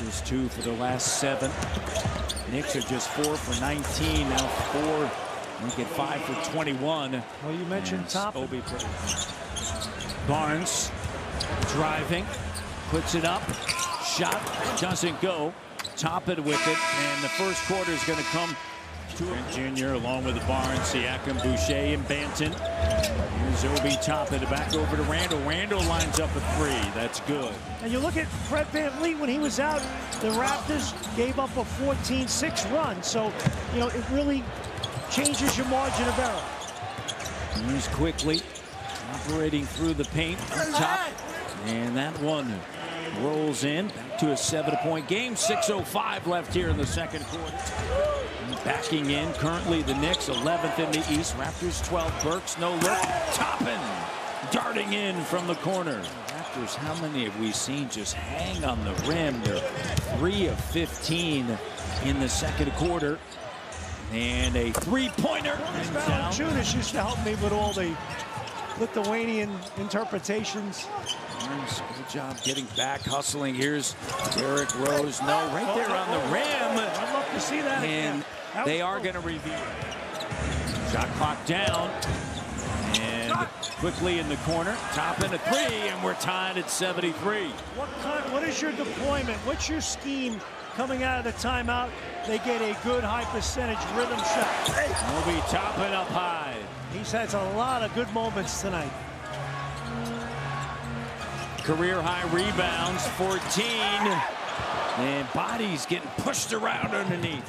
Raptors 2 for their last 7. The Knicks are just 4 for 19 now. 5 for 21. Well, you mentioned Toppin. Obi Barnes driving, puts it up, shot doesn't go. Toppin with it, and the first quarter is going to come. Jr. along with Barnes, Siakam, Boucher, and Banton. Here's Obi Toppin back over to Randle. Randle lines up a three. That's good. And you look at Fred VanVleet when he was out. The Raptors gave up a 14-6 run, so you know it really changes your margin of error. He's quickly operating through the paint on top, and that one rolls in to a 7-point game. 6:05 left here in the second quarter. Backing in currently the Knicks 11th in the East. Raptors 12. Burks no look. Toppin darting in from the corner. Raptors, how many have we seen just hang on the rim? They're 3 of 15 in the second quarter. And a 3-pointer. Jonas used to help me with all the Lithuanian interpretations. Good job getting back, hustling. Here's Derrick Rose. No, right there on the rim. I'd love to see that. And they are going to review it. Shot clock down. And quickly in the corner. Toppin a three, and we're tied at 73. What is your deployment? What's your scheme coming out of the timeout? They get a good high percentage rhythm shot. Obi Toppin up high. He's had a lot of good moments tonight. Career high rebounds, 14. And bodies getting pushed around underneath.